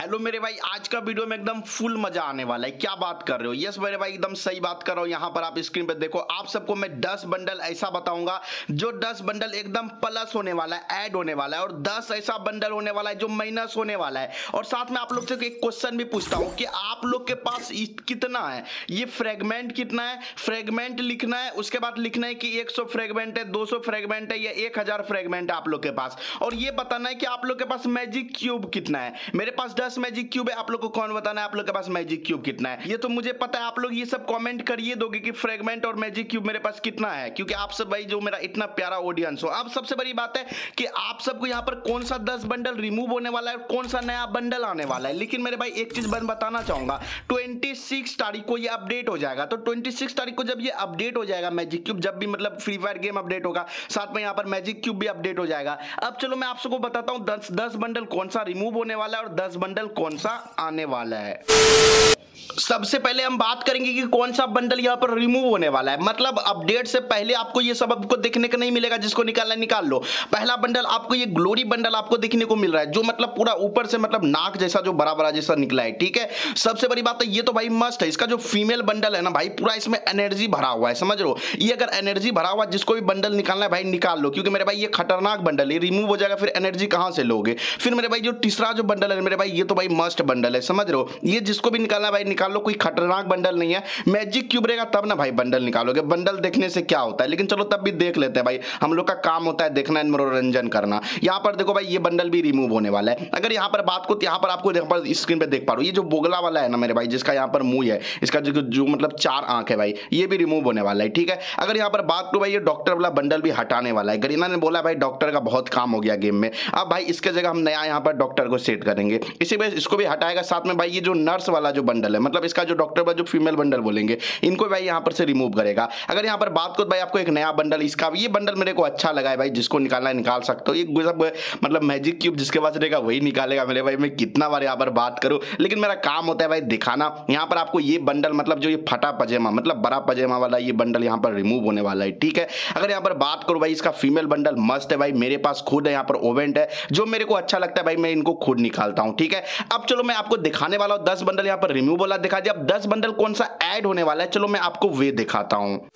Hello मेरे भाई, आज का वीडियो में एकदम फुल मजा आने वाला है। क्या बात कर रहे हो? यस मेरे भाई, एकदम सही बात कर रहा हूँ। यहाँ पर आप स्क्रीन पर देखो, आप सबको मैं 10 बंडल ऐसा बताऊंगा जो 10 बंडल एकदम प्लस होने वाला है, ऐड होने वाला है, और 10 ऐसा बंडल होने वाला है जो माइनस होने वाला है। और साथ में आप लोग से एक क्वेश्चन भी पूछता हूँ कि आप लोग के पास कितना है, ये फ्रेगमेंट कितना है, फ्रेगमेंट लिखना है। उसके बाद लिखना है कि 100 फ्रेगमेंट है, 200 फ्रेगमेंट है या 1000 फ्रेगमेंट है आप लोग के पास। और ये बताना है कि आप लोग के पास मैजिक क्यूब कितना है। मेरे पास 10 मैजिक क्यूब है, आप लोग को कौन बताना है आप लोग के पास मैजिक क्यूब कितना है। ये तो मुझे पता है आप लोग ये सब कमेंट करिए दोगे कि फ्रेगमेंट और मैजिक क्यूब मेरे पास कितना है, क्योंकि आप सब भाई जो मेरा इतना प्यारा ऑडियंस हो। अब सबसे बड़ी बात है कि आप सबको यहाँ पर कौन सा 10 बंडल रिमूव होने वाला है और कौन सा नया बंडल आने वाला है। लेकिन मेरे भाई एक चीज बताना चाहूंगा, 26 तारीख को ये अपडेट हो जाएगा। तो 26 तारीख को जब ये अपडेट हो जाएगा मैजिक क्यूब, जब भी मतलब फ्री फायर गेम अपडेट होगा, साथ में यहाँ पर मैजिक क्यूब भी अपडेट हो जाएगा। अब चलो मैं आप सबको बताता हूँ 10 बंडल कौन सा रिमूव होने वाला है और 10 बंडल कौन सा आने वाला है। सबसे पहले हम बात करेंगे कि कौन सा बंडल यहाँ पर रिमूव होने वाला है। मतलब अपडेट से पहले आपको ये सब आपको देखने का नहीं मिलेगा, जिसको निकालना है निकाल लो। पहला बंडल आपको ये ग्लोरी बंडल आपको देखने को मिल रहा है, जो मतलब पूरा ऊपर से मतलब नाक जैसा जो बड़ा जैसा निकला है, ठीक है। सबसे बड़ी बात है ये तो भाई मस्त है। इसका जो फीमेल बंडल है ना भाई, पूरा इसमें एनर्जी भरा हुआ है, समझ लो। ये अगर एनर्जी भरा हुआ, जिसको भी बंडल निकालना है भाई निकाल लो, क्योंकि मेरे भाई ये खतरनाक बंडल है, रिमूव हो जाएगा, फिर एनर्जी कहाँ से लोगे। फिर मेरे भाई जो तीसरा जो बंडल है मेरे भाई, ये तो भाई मस्त बंडल है, समझ लो। ये जिसको भी निकालना भाई निकाल लो, कोई खतरनाक बंडल नहीं है। मैजिक क्यूब रहेगा तब ना भाई बंडल निकालोगे, बंडल देखने से क्या होता है। लेकिन चलो तब भी देख लेते हैं भाई, हम लोग का काम होता है देखना, मनोरंजन करना। यहाँ पर देखो भाई ये बंडल भी रिमूव होने वाला है। अगर यहाँ पर बात को यहाँ पर आपको स्क्रीन पे देख पा रहे हो, ये जो बोगला वाला है ना मेरे भाई, जिसका यहाँ पर मुंह है, इसका जो मतलब 4 आंख है भाई, ये भी रिमूव होने वाला है, ठीक है। अगर यहाँ पर बात को भाई ये डॉक्टर वाला बंडल भी हटाने वाला है। गरीना ने बोला भाई डॉक्टर का बहुत काम हो गया गेम में, अब भाई इसके जगह हम नया यहाँ पर डॉक्टर को सेट करेंगे, इसी वजह इसको भी हटाएगा। साथ में भाई ये जो नर्स वाला जो बंडल है, मतलब इसका जो डॉक्टर वाला जो फीमेल बंडल बोलेंगे, इनको भाई यहाँ पर से रिमूव करेगा। अगर यहाँ पर बात को भाई आपको एक नया बंडल, इसका ये बंडल मेरे को अच्छा लगा है भाई, जिसको निकालना है निकाल सकते हो। ये सब मतलब मैजिक क्यूब जिसके पास रहेगा वही निकालेगा मेरे भाई, मैं कितना बार यहाँ पर बात करूँ, लेकिन मेरा काम होता है भाई दिखाना। यहाँ पर आपको ये बंडल मतलब जो ये फटा पजेमा मतलब बड़ा पजेमा वाला ये बंडल यहाँ पर रिमूव होने वाला है, ठीक है। अगर यहाँ पर बात करो भाई इसका फीमेल बंडल मस्त है भाई, मेरे पास खुद है, यहाँ पर ओवेंट है, जो मेरे को अच्छा लगता है भाई मैं इनको खुद निकालता हूँ, ठीक है। अब चलो मैं आपको दिखाने वाला हूँ 10 बंडल यहाँ पर रिमूव वाला दिखा दिया। अब 10 बंडल कौन सा ऐड होने वाला है, चलो मैं आपको वे दिखाता हूँ।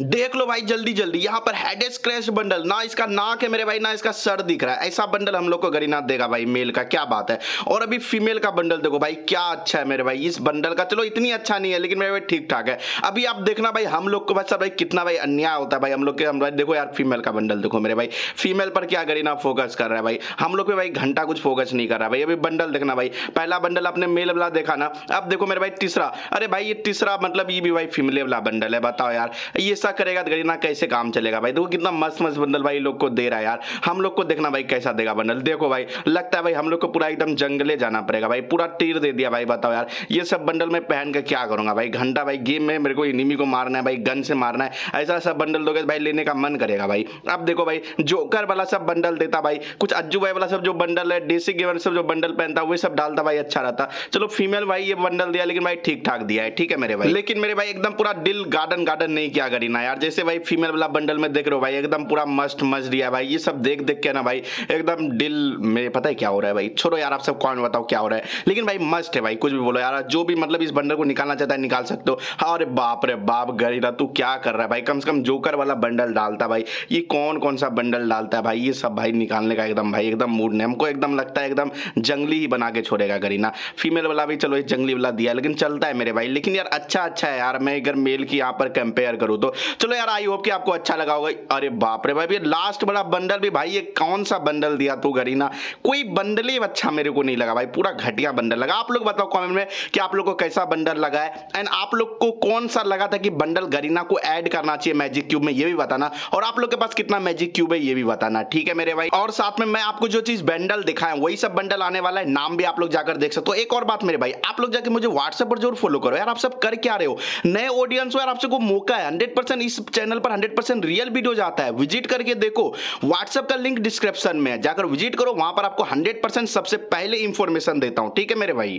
देख लो भाई जल्दी जल्दी, यहाँ पर हेड स्क्रैच बंडल, ना इसका नाक है मेरे भाई, ना इसका सर दिख रहा है, ऐसा बंडल हम लोग को गरीना देगा भाई मेल का, क्या बात है। और अभी फीमेल का बंडल देखो भाई क्या अच्छा है मेरे भाई, इस बंडल का चलो इतनी अच्छा नहीं है लेकिन मेरे भाई ठीक ठाक है। अभी आप देखना भाई हम लोग को बस भाई कितना भाई अन्याय होता है भाई हम लोग के, हम भाई देखो यार फीमेल का बंडल देखो मेरे भाई, फीमेल पर क्या गरीना फोकस कर रहा है भाई, हम लोग पे भाई घंटा कुछ फोकस नहीं कर रहा भाई। अभी बंडल देखना भाई, पहला बंडल अपने मेल वाला देखा ना, अब देखो मेरे भाई तीसरा, अरे भाई ये तीसरा मतलब ये भी भाई फीमेल वाला बंडल है। बताओ यार ये करेगा तो गरीना कैसे काम चलेगा भाई। देखो कितना मस्त बंडल भाई लोग को दे रहा है यार, हम लोग को देखना भाई कैसा देगा बंडल। देखो भाई लगता है भाई हम लोग को पूरा एकदम जंगले जाना पड़ेगा भाई, पूरा तीर दे दिया भाई। बताओ यार ये सब बंडल मैं पहन कर क्या करूंगा भाई, घंटा भाई गेम में मेरे को एनिमी को मारना है भाई, गन से मारना है, ऐसा सब बंडल दोगे भाई लेने का मन करेगा भाई। अब देखो भाई जोकर वाला सब बंडल देता भाई, कुछ अज्जू भाई वाला सब जो बंडल है, डेसी गेमर सब जो बंडल पहनता वो सब डालता भाई, अच्छा रहता। चलो फीमेल भाई ये बंडल दिया लेकिन भाई ठीक ठाक दिया है, ठीक है मेरे भाई। लेकिन मेरे भाई एकदम पूरा दिल गार्डन गार्डन नहीं किया गरीना यार, जैसे भाई फीमेल वाला बंडल में देख रहे हो भाई एकदम पूरा मस्त मज दिया भाई। ये सब देख देख के ना भाई एकदम दिल मेरे पता है क्या हो रहा है भाई, छोड़ो यार आप सब कौन बताओ क्या हो रहा है, लेकिन भाई मस्त है भाई, कुछ भी बोलो यार, जो भी मतलब इस बंडल को निकालना चाहता है निकाल सकते हो। हाँ अरे बाप रे बाप गरीना तू क्या कर रहा है भाई, कम से कम जोकर वाला बंडल डालता भाई, ये कौन कौन सा बंडल डालता है भाई, ये सब भाई निकालने का एकदम भाई एकदम मूड नहीं, हमको एकदम लगता है एकदम जंगली ही बना के छोड़ेगा गरीना। फीमेल वाला भी चलो ये जंगली वाला दिया लेकिन चलता है मेरे भाई, लेकिन यार अच्छा अच्छा है यार, मैं अगर मेल की यहाँ पर कंपेयर करूँ तो। चलो यार आई होप कि आपको अच्छा लगा होगा। अरे बाप रे भाई ये लास्ट बड़ा बंडल भी भाई, ये कौन सा बंडल दिया तू गरीना, कोई बंडल ही अच्छा मेरे को नहीं लगा भाई, पूरा घटिया बंडल लगा। आप लोग बताओ कमेंट में कि आप लोग को कैसा बंडल लगा है, एंड आप लोग को कौन सा लगा था कि बंडल गरीना को ऐड करना चाहिए मैजिक क्यूब में, ये भी बताना। और आप लोग के पास कितना मैजिक क्यूब है ये भी बताना, ठीक है मेरे भाई। और साथ में मैं आपको जो चीज बंडल दिखाया वही सब बंडल आने वाला है, नाम भी आप लोग जाकर देख सकते हो। एक और बात मेरे भाई, आप लोग जाकर मुझे व्हाट्सएप पर जरूर फॉलो करो यार, आप सब कर क्या रहे हो, नए ऑडियंस हो यार, आपसे मौका है 100%, इस चैनल पर 100% रियल वीडियो जाता है, विजिट करके देखो। व्हाट्सएप का लिंक डिस्क्रिप्शन में है, जाकर विजिट करो, वहां पर आपको 100% सबसे पहले इंफॉर्मेशन देता हूं, ठीक है मेरे भाई।